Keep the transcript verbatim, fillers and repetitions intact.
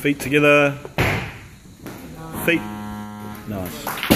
Feet together. Feet. Nice.